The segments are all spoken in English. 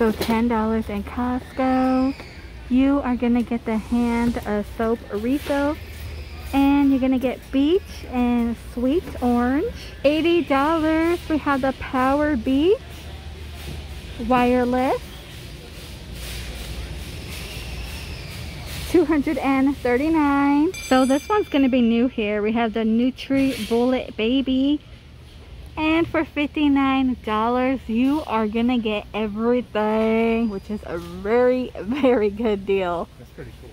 So $10 in Costco. You are gonna get the hand soap refill, and you're gonna get beach and sweet orange. $80. We have the Powerbeats wireless. $239. So this one's gonna be new here. We have the NutriBullet baby. And for $59, you are gonna get everything, which is a very, very good deal. That's pretty cool.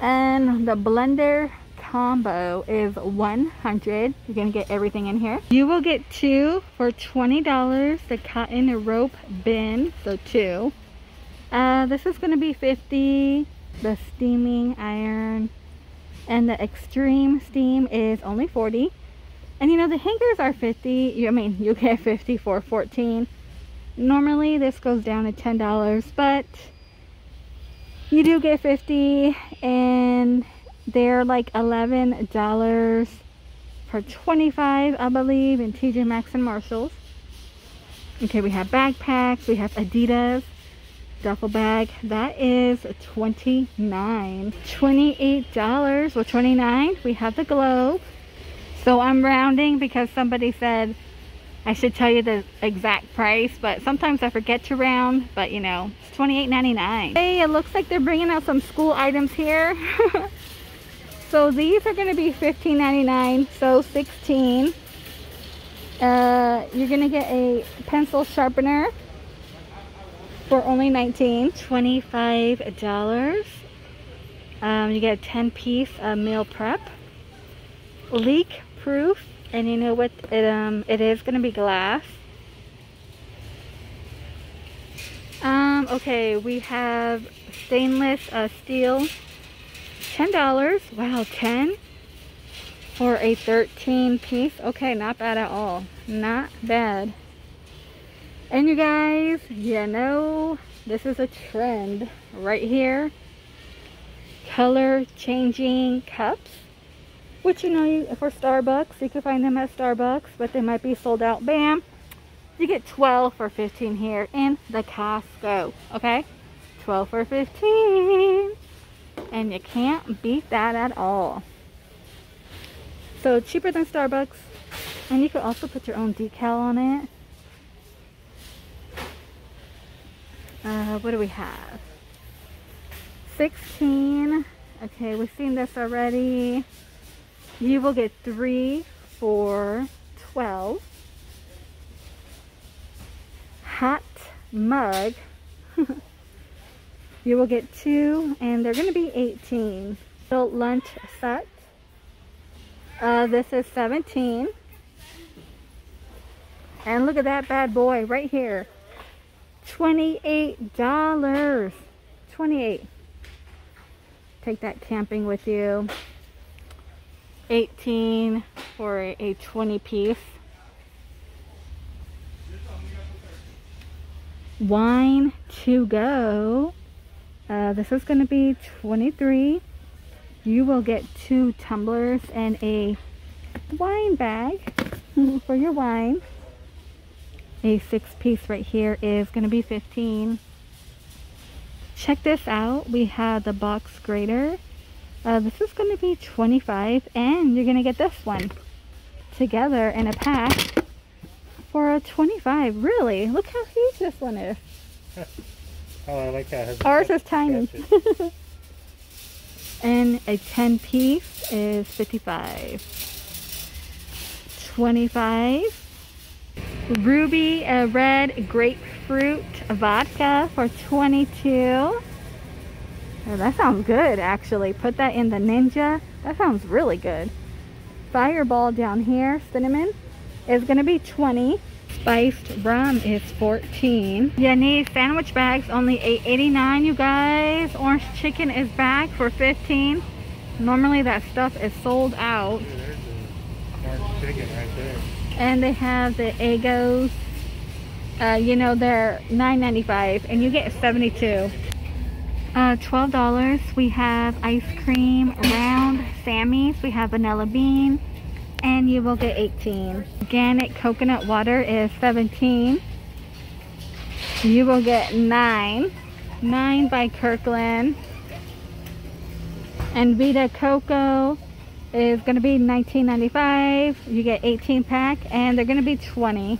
And the blender combo is $100. You're gonna get everything in here. You will get two for $20, the cotton rope bin, so two. This is gonna be $50. The steaming iron and the extreme steam is only $40. And you know, the hangers are $50. I mean, you get $50 for $14. Normally this goes down to $10, but you do get $50, and they're like $11 for $25, I believe, in TJ Maxx and Marshalls. Okay, we have backpacks. We have Adidas duffel bag. That is $29. $28, well, $29. We have the globe. So I'm rounding because somebody said I should tell you the exact price, but sometimes I forget to round. But you know, it's $28.99. Hey, it looks like they're bringing out some school items here. So these are going to be $15.99, so $16. You're going to get a pencil sharpener for only $19. $25. You get a 10-piece meal prep, leak proof, and you know what, it is going to be glass. Okay, we have stainless steel. $10. Wow, 10 for a 13-piece. Okay, not bad at all. Not bad. And you guys, you know, this is a trend right here. Color changing cups. Which, you know, for Starbucks, you can find them at Starbucks, but they might be sold out. Bam! You get 12 for 15 here in the Costco. Okay? 12 for 15. And you can't beat that at all. So cheaper than Starbucks. And you can also put your own decal on it. What do we have? 16. Okay, we've seen this already. You will get 3 for 12. Hot mug. You will get 2, and they're going to be 18. So lunch set. This is 17. And look at that bad boy right here. $28. 28. Take that camping with you. 18 for a 20-piece. Wine to go. This is going to be $23. You will get 2 tumblers and a wine bag for your wine. A 6-piece right here is going to be $15. Check this out. We have the box grater. This is going to be $25, and you're going to get this one together in a pack for a $25. Really? Look how huge this one is. Oh, I like that. Ours is tiny. And a 10-piece is $55. $25. Ruby red grapefruit vodka for $22. Oh, that sounds good, actually. Put that in the Ninja. That sounds really good. Fireball down here, cinnamon, is going to be $20. Spiced rum is $14. You need sandwich bags, only $8.89, you guys. Orange chicken is back for $15. Normally that stuff is sold out. Yeah, there's the orange chicken right there. And they have the Eggos. You know, they're $9.95, and you get 72. $12. We have ice cream round Sammy's. We have vanilla bean, and you will get 18. Organic coconut water is 17. You will get 9 by Kirkland. And Vita Coco is going to be $19.95. You get 18 pack and they're going to be 20.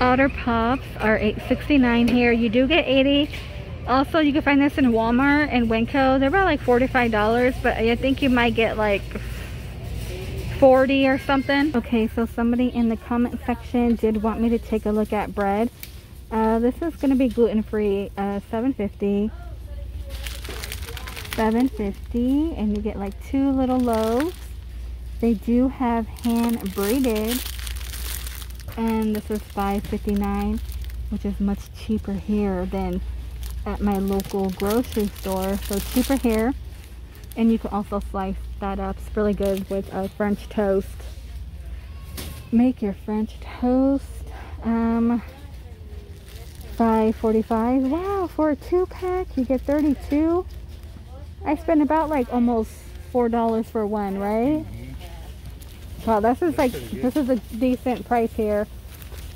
Otter Pops are $8.69 here. You do get 80. Also, you can find this in Walmart and Winco. They're about like $45, but I think you might get like 40 or something. Okay, so somebody in the comment section did want me to take a look at bread. This is going to be gluten-free, $7.50. $7.50, and you get like 2 little loaves. They do have hand braided, and this is $5.59, which is much cheaper here than at my local grocery store, so cheaper here. And you can also slice that up. It's really good with a French toast. Make your French toast. $5.45. wow, for a 2-pack you get 32. I spent about like almost $4 for one, right? Wow, this is a decent price here.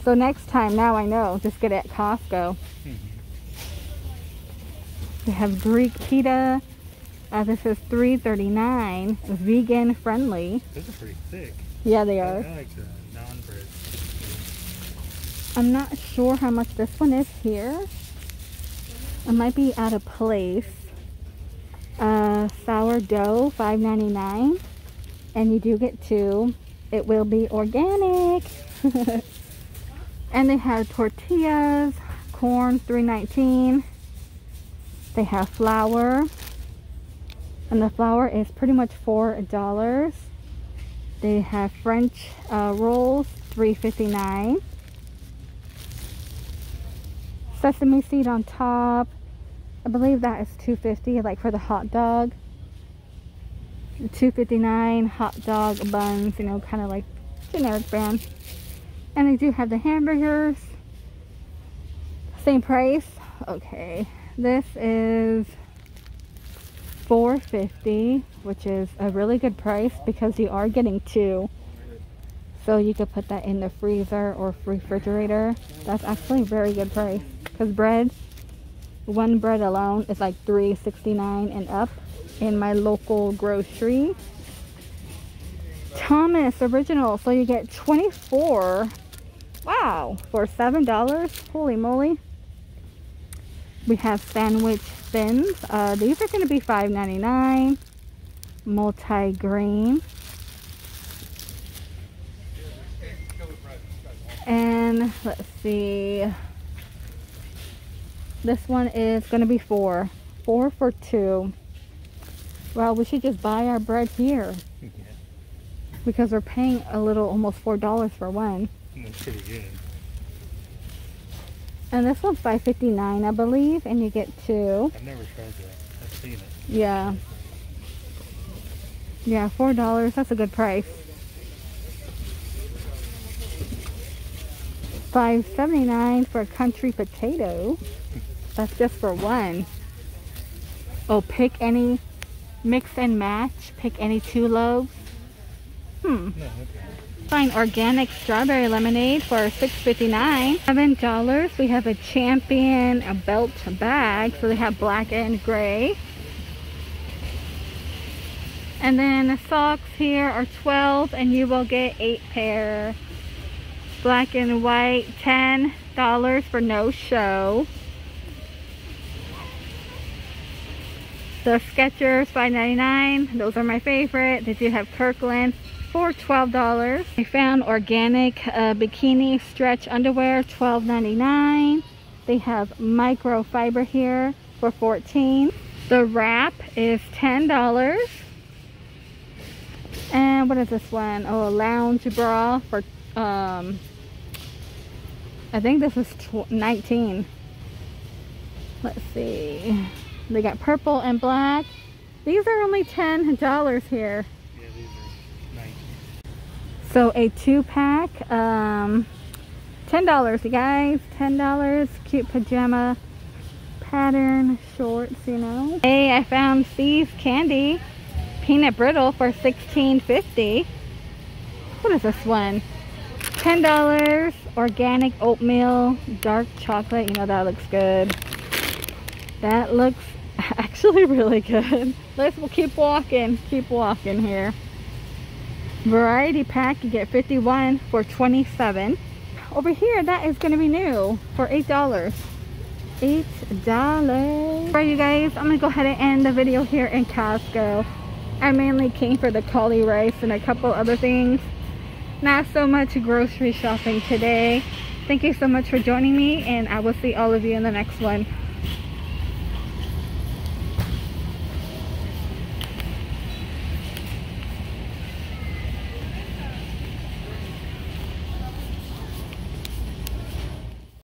So next time, now I know, just get it at Costco. We have Greek pita. This is $3.39. Vegan friendly. Those are pretty thick. Yeah, they are. I like the non-bread. I'm not sure how much this one is here. It might be out of place. Sourdough, $5.99, and you do get 2. It will be organic. And they have tortillas, corn, $3.19. They have flour, and the flour is pretty much $4. They have French rolls, $3.59. Sesame seed on top. I believe that is $2.50, like for the hot dog. $2.59 hot dog buns, you know, kind of like generic brand. And they do have the hamburgers, same price. Okay, this is $4.50, which is a really good price because you are getting 2. So you could put that in the freezer or refrigerator. That's actually a very good price because bread, one bread alone is like $3.69 and up in my local grocery. Thomas original, so you get 24. Wow, for $7. Holy moly. We have sandwich thins. These are going to be $5.99. multi-grain. And let's see, this one is going to be $4 for 2. Well, we should just buy our bread here. Yeah, because we're paying a little, almost $4 for one. That's pretty good. And this one's $5.59, I believe, and you get 2. I've never tried that. I've seen it. Yeah. Yeah, $4. That's a good price. $5.79 for a country potato. That's just for one. Oh, pick any, mix and match, pick any 2 loaves. No, okay. Find organic strawberry lemonade for $6.59. $7. We have a Champion, a belt bag, so they have black and gray. And then the socks here are $12, and you will get 8 pair. Black and white, $10 for no show. The Sketchers, $5.99. Those are my favorite. They do have Kirkland for $12. I found organic bikini stretch underwear, $12.99. They have microfiber here for $14. The wrap is $10. And what is this one? Oh, a lounge bra for I think this is $19. Let's see. They got purple and black. These are only $10 here. Yeah, these are nice. So a 2-pack, $10, you guys. $10, cute pajama pattern shorts, you know. Hey, I found See's Candy peanut brittle for $16.50. What is this one? $10 organic oatmeal dark chocolate. You know that looks good. That looks actually really good. We'll keep walking here. Variety pack, you get 51 for $27. Over here, that is gonna be new for $8. $8. Alright, you guys, I'm gonna go ahead and end the video here in Costco. I mainly came for the cauli rice and a couple other things. Not so much grocery shopping today. Thank you so much for joining me, and I will see all of you in the next one.